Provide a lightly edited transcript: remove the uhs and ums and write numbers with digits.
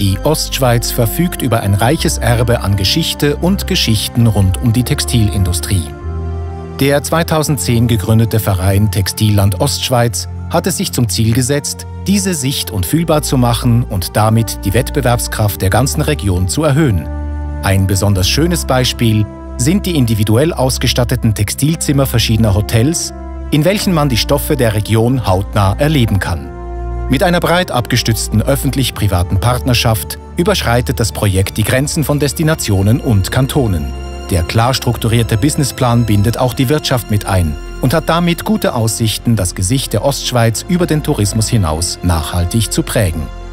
Die Ostschweiz verfügt über ein reiches Erbe an Geschichte und Geschichten rund um die Textilindustrie. Der 2010 gegründete Verein Textilland Ostschweiz hat es sich zum Ziel gesetzt, diese sicht- und fühlbar zu machen und damit die Wettbewerbskraft der ganzen Region zu erhöhen. Ein besonders schönes Beispiel sind die individuell ausgestatteten Textilzimmer verschiedener Hotels, in welchen man die Stoffe der Region hautnah erleben kann. Mit einer breit abgestützten öffentlich-privaten Partnerschaft überschreitet das Projekt die Grenzen von Destinationen und Kantonen. Der klar strukturierte Businessplan bindet auch die Wirtschaft mit ein und hat damit gute Aussichten, das Gesicht der Ostschweiz über den Tourismus hinaus nachhaltig zu prägen.